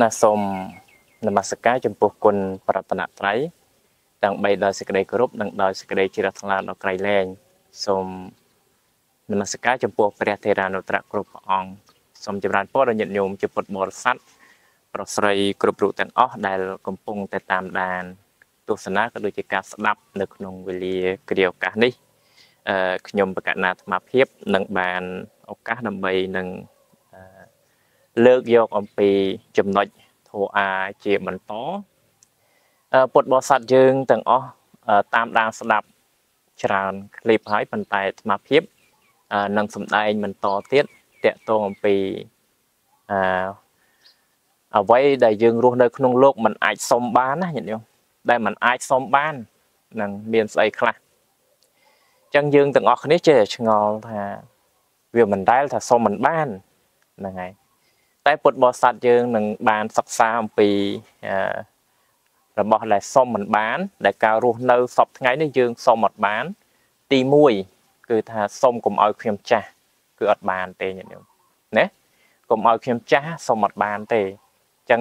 น่าสมนมัสการจำพวกคนปรัตนาไตรดังใบดอยสกเดย์กรุบดังดอยสกเดย์จิรัตลาดอกไกรแลงสมนมัสการจำพวกพระเทรานุตระกรุบองสมจำรันพ่อเราหยุดโยมจุดปดบอสัตปรัสไรกรุบรูตันอ้อได้กำปงแต่ตามดานตัวสนะก็โดยการสลับในขนมเวลีเกลียวกันนี่ขยมประกาศนาธรรมเพียบหนังบานโอกาสนำไปหนังเลิกยกอมปีจำนวนโทอาเจียมันโตปดบอสัตยืงต่างอ้อตามดานสลับชรานคลิปหายปันไตธรรมเพียบหนังสมได้มันโตเตี้ยเตะโตอมปีเอาไว้ได้ยืงรวมในขนมโลกมันไอซอมบ้านนะอย่างเดียวได้มันไอซอมบ้านหนังเบียนใส่คลาจังยืงต่างออกนี้เจชงอทาเวียมันได้ถ้าสมมันบ้านนั่งไงแต่ปดบอสัตยืงหนึ่งบานสักสามปีระบอกอะไรสมมันบ้านแต่การรู้เนื้อสอบทั้งไงนี่ยืงสมหมดบ้านตีมวยคือถ้าสมกลุ่มเอาเขียมจ้าคืออัดบานเตยอย่างเดียวเนี่ยกลุ่มเอาเขียมจ้าสมหมดบ้านเตยจัง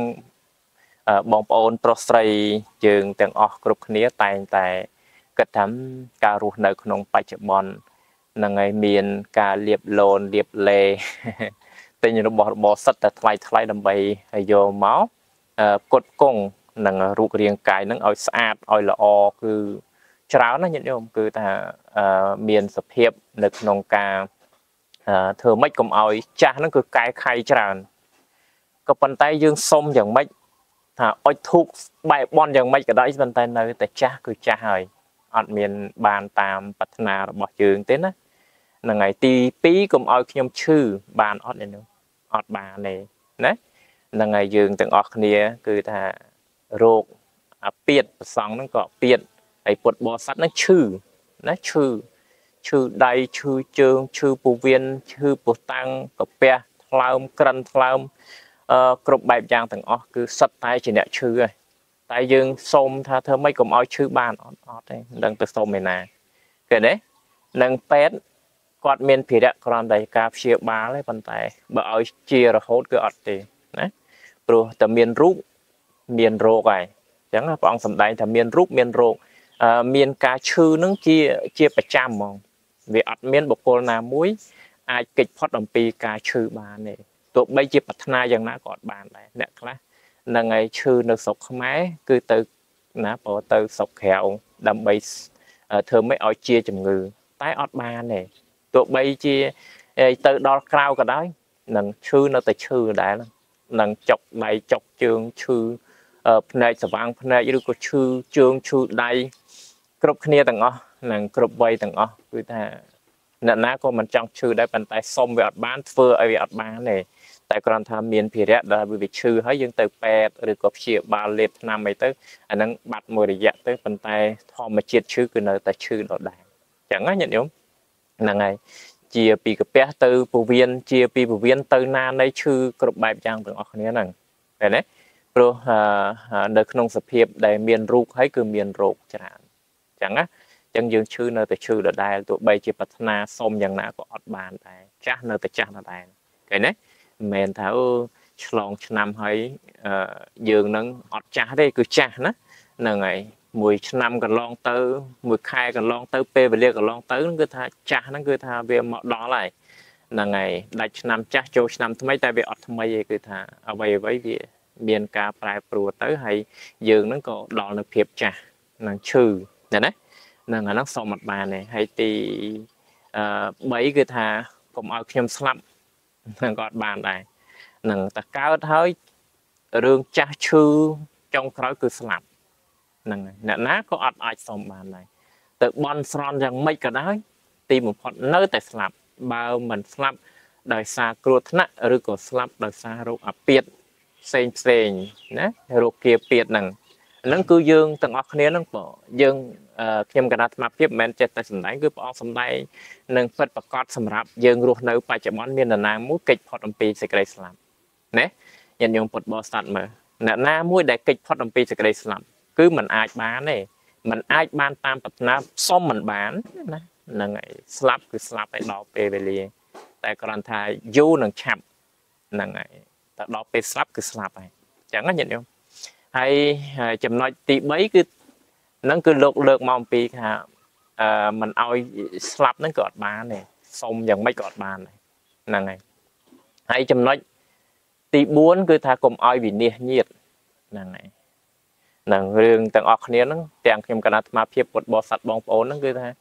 บองปอนโปรไซยืงต่างออกกรุบนี้ตายแต่กระทำการรู้ในขนมปัจจุบันนั่งไงเมียนการเรียบโลนเรียบเลแต่ยังบอสัตว์แต่ไทยไทยดำใบโยม้ากดกงนั่งรูเรียงกายนั่งเอาสะอาดเอาละออคือเช้านั่นอย่างเดียวคือแต่เมียนสเพียบในขนมกาเธอไม่กลมเอาจ้านั่นคือกายใครเช้าก็ปันไตยืงส้มอย่างไม่ถ้าอ้อยทุกใบบอลอย่างไม่ก็ได้ปันไตในแต่จ้าคือจ้าหายอันเมียนบานตามปัฒนาบอกยืงเต้นนะนั่งไงตีปีกลมเอาขยมชื่อบานออดเนี่ยนู้ออดบานเนี่ยนะนั่งไงยืงต่างออกเนี้ยคือถ้าโรคเปียดสองนั่งก็เปียดไอ้ปวดบอสัตนั่งชื่อนะชื่อใดชื่อเจิงชื่อปูเวียนชื่อปูตังกับเปียทลามกรันทลามกรุบใบยางต่างออกคือสัตตายเฉลี่ยชื่อแต่ยืงสมถ้าเธอไม่กลมเอาชื่อบานออดเนี่ยนั่งตัวสมเลยนะเกิดเนี่ยนั่งเป็ดกอดเมียนผีเด็กกรอนได้กาเชียบาเลยปันไตบ่เอาเชียร์โฮดก็อดตีนะปลุกแต่เมียนรูปเมียนโรกไงจังนะพระองค์สำได้แต่เมียนรูปเมียนโรกเมียนกาชื่อนั่งเชียประจำมองเวอดเมียนบุคคลนามุ้ยไอ้กิจพอดอัมพีกาชื่อบานเนี่ยตัวใบเชียปัฒนาอย่างน่ากอดบานเลยเนี่ยครับนั่งไงชื่อนักศกขมายคือตัวนะพอตัวศกแขวดำใบเธอไม่เอาเชียจำงูใต้อดบานเนี่ยตัวใบเชียเตอร์ดอลคราวก็ได้นั่งชื่อนั่งแต่ชื่อได้แล้วนั่งจกใบจกเชิงชื่อในสว่างในยุคชื่อเชิงชื่อใดกรุบเนียต่างอ๋อนั่งกรุบใบต่างอ๋อคือแต่นั่นนะก็มันจังชื่อได้ปันไตส้มไปอดบ้านเฟื่อไอไปอดบ้านเนี่ยแต่กรณีทำเมียนผีเด็ดได้ไปชื่อให้ยังเตอร์แปดหรือกบเชียบาเลตนำไปเตอร์อันนั้นบัดมวยยะเตอร์ปันไตทอมมาเชียชื่อคือนั่นแต่ชื่อดอดได้อย่างนั้นอย่างเดียวนั่งไงเชียปีกับเปียตือปูเวียนเชียปีปูเวียนตือนาในชื่อกลุ่มใบยางต่างออกนี้นั่งแต่เนี่ยโปรเด็กนงสเพียบได้เมียนรูกให้คือเมียนโรคฉะนั้นจังนะจังยืนชื่อนั่นแต่ชื่อดอดได้ตัวใบเชียปัฒนาส้มอย่างนั้นก็อดบานได้จ้านั่นแต่จ้านั่นได้ไงเนี่ยเมนเท้าฉลองฉนำให้ยืนนั่งอดจ้าได้คือจ้านะนั่งไงมวยนำกันลองเตอร์มวยคายกันลองเตอร์เปไปเรียกกันลองเตอร์นั่นคือท่าจ้านั่นคือท่าเวียมดอไหลนั่งไงได้นำจ้าโจนำทำไมแต่เวียอดทำไมคือท่าเอาไว้เบียนกาปลายปลัวเตอร์ให้ยืนนั่นก็ดอในเพียบจ้านั่งชื่อเนี่ยนะนั่งไงนั่งสอบหมัดบานเนี่ยให้ตีใบคือท่าผมเอาขยมสลับนั่งกอดบานได้นั่งตะก้าวเท้าเรื่องจ้าชื่อจงคล้อยคือสลับนั่นนะก็อดไอสมบานเลยแต่บอลสลอนยังไม่ก็ได้ตีหมุนพอดเนื้อแต่สลับบ่าวเหมือนสลับโดยซากรุธนะหรือก็สลับโดยซาโรอเปียดเซนนะโรเกียเปียดนั่นคือยืงต่างออกนี้นั่นก็ยืงเข้มกระดาษมาเพียบแมนเจตแต่สมัยคือออกสมัยหนึ่งเปิดประกอบสำหรับยืงรูเนื้อไปจะบอลเมียนนางมุ้ยเก็บพอดอัมพีสกายสลับเนี่ยยันยงปลดบอลสัตว์มาหน้ามุ้ยได้เก็บพอดอัมพีสกายสลับคือมันอาจบ้านเลยมันอาจบ้านตามปัจจุบันส้มมันบ้านนะนั่งไงสลับคือสลับไอ้ดอกเปเปเรียแต่กรณีทายยูนั่งฉับนั่งไงแต่ดอกเปสลับคือสลับไป chẳng có gì đâu hay chậm nói tí mấy cứ nó cứ lột lợt mong pi mình oi slap nó cọt ba này xong dần mấy cọt ba này là này hay chậm nói tí buôn cứ tha cùng oi vì nhiệt nhiệt là này là riêng tầng ọt này nó tàng thêm cả nát mà phê bột bò sạch bong bổ nó cứ tha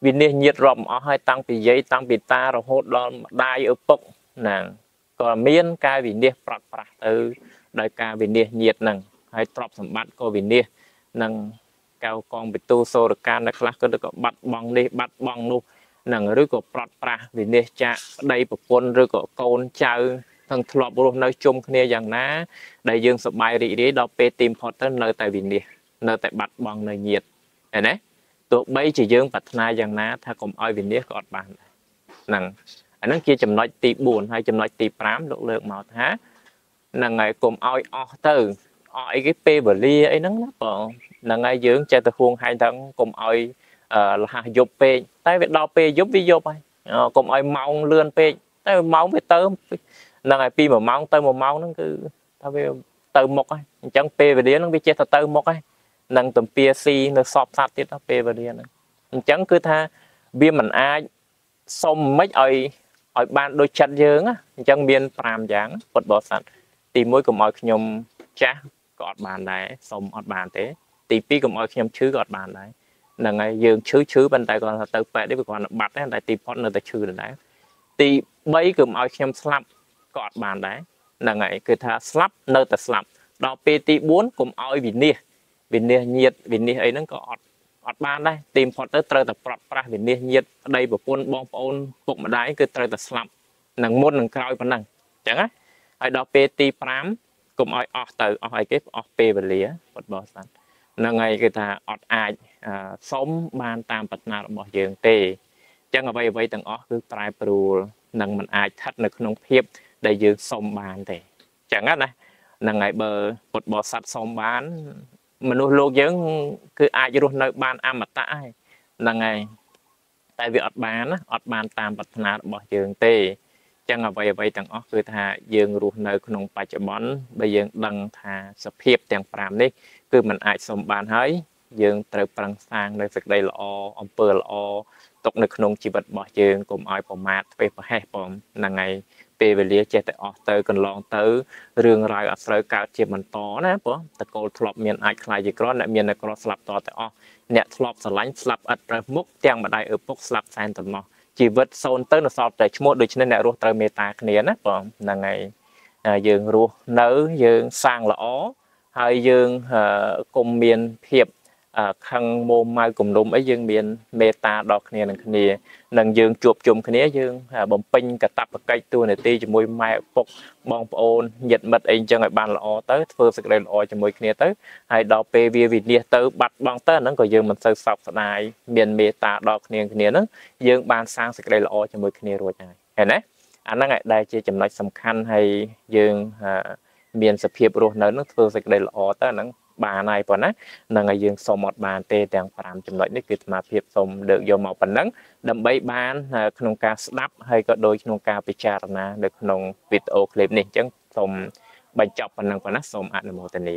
vì nhiệt nhiệt rộng ở hai tăng bị giấy tăng bị ta rồi hốt đòn đai ở bốc nàng còn miên ca vì nhiệt bạc bạc từ đại ca vì nhiệt nhiệt nàng hay trọc sầm bát co vì nhiệt nàng cao con bị tu sô được ca đặc lắc được bắt bong đi bắt bong luôn nàng rưỡi của bạc bạc vì nhiệt cha đây của con rưỡi của con chơi thằng thọ luôn nói chung kia rằng ná đại dương sập bài đi đấy đọc pe tìm họ tới nơi tại vì nhiệt nơi tại bắt bong nơi nhiệt này đấyตัวใบจีเยงปัตนาอย่างนั้นถ้ากลมอ้อยวินเดียกอดบานนั่งอันนั้นเกี่ยวกับน้อยตีบุญให้จำน้อยตีพรามโลกเลือกหมอท้านั่งไงกลมอ้อยอ้อเตอร์อ้อยกิเปเบอร์ลี่ไอ้นั่งนับป่องนั่งไงเยงใจตะพวงให้ทั้งกลมอ้อยหายุบเปแต่เวลาเปยุบวิยุบไปกลมอ้อยเมาเลื่อนเปแต่เมาไปเติมนั่งไงปีมาเมาเติมมาเมานั่นคือถ้าไปเติมหมกไอ้จังเปเบอร์ลี่นั่งไปเจตเติมหมกไอ้นั่งตุ่มเปียซีนั่งสอบสัตว์ที่เราเปบเรียนจังคือถ้าเบียมันอาส้มไม่อ่อยอ่อยบานโดยชัดเยอะนะจังเบียนปรามอย่างปวดบอสัตว์ตีมวยกับอ่อยขยมจ้ากอดบานได้ส้มอดบานเตะตีปีกับอ่อยขยมชื้อกอดบานได้นั่งไงยืนชื้อชื้อบันไดก่อนเติมไปได้ไปก่อนบัดได้แต่ตีพอดนั่นแต่ชื้อได้ตีใบกับอ่อยขยมสลับกอดบานได้นั่งไงคือถ้าสลับนั่นแต่สลับเราเปตีบุญกับอ่อยบินเนี่ยวินเนียnhiệt วินเนียไอ้นั่นก็อดบานได้ตีมพอเตอร์เตอร์แต่ปรับปราวินเนียnhiệt ได้แบบปนบองปนปกมาได้คือเตอร์แต่สลับหนังม้วนหนังกลอยเป็นหนังจังไงไอ้ดอกเปตีพรามกลมไอ้ออกเตอร์ออกไอ้เก็บออกเปเบลีอ่ะปวดบอสันนั่งไงคือถ้าอดอายส้มบานตามปัจนาเราบอกเยืองเตจังเอาไว้ต่างออกคือตายปลูหนังมันอายทัดหนังขนมเพียบได้ยืนส้มบานเตจังงั้นนะนั่งไงเบอร์ปวดบอสันส้มบานมนุษย์โลกยังคืออาจจะรู้ในบ้านอมตะนั่งไงแต่วิอัดบ้านนะอัดบ้านตามปัจจุบันบอกเยืองเตจังเอาไว้ไว้ต่างอ๋อคือถ้าเยืองรู้ในขนมปัจจุบันไปเยืองดังทาสเพียบแต่งปรามนี่คือมันอาจสมบัติให้เยืองเติบปรังสร้างในสักใดละออมเปิลละอตกในขนมจีบบอกเยืองกลมอ้อยผมมาไปประเฮปอมนั่งไงเปเวลีเจตออกเตอร์กันลองเตอร์เรื่องราวอัศรกาเจ็บมันต่อนะปะตะโกนทลบเมียนไอคลายจีกร้อนเมียนในกรอสลับต่อแต่ออกเนี่ยทลบสไลด์สลับอัดประมุกเตียงบันไดเออพกสลับแซนตันมอจีวัดโซนเตอร์นสอบแต่ชั่วโมงโดยเฉพาะเนี่ยรู้เตอร์เมตาเนียนะปะนั่งไงยืนรู้เนื้อยืนสร้างละอ้อหายยืนกลมเมียนเพียบคังโมไมกลมลมไอยืนเมียนเมตาดอกเนียนนั่งเนียนังยืงจูบจุ่มคนนี้ยืงบ่มปิงกระตับกระไกตัวเนี่ยตีจมูกไม้ปกบองโอนหยัดมัดเองจังไอ้บานละอเตอร์เฟิร์สกระเด็นอจมูกคนนี้เตอร์ไอ้ดอกเปวีวิเนียเตอร์บัดบองเตอร์นั่งก็ยืงมันเซอร์สับสนายเมียนเมตาดอกเนี่ยคนนี้นั่งยืงบานสร้างสกระเด็นละอจมูกคนนี้รวยไงเห็นไหมอันนั้นไอ้ได้เจจำนวนสำคัญให้ยืงเมียนสเปียบรวมนั่งเฟิร์สกระเด็นละอเตอร์นั่งบานายปะนะนั่งไงยืงสมอดบานเตะแดงปรามจำนวนนี่คือมาเพียบสมเดือดโยมเอาปนนั่งดำใบบานขนมกาสลับให้ก็โดยขนมกาปิจารณาโดยขนมวิดโอคลิปนี่จังสมบรรจบปนังปนัสสมอนุโมทนี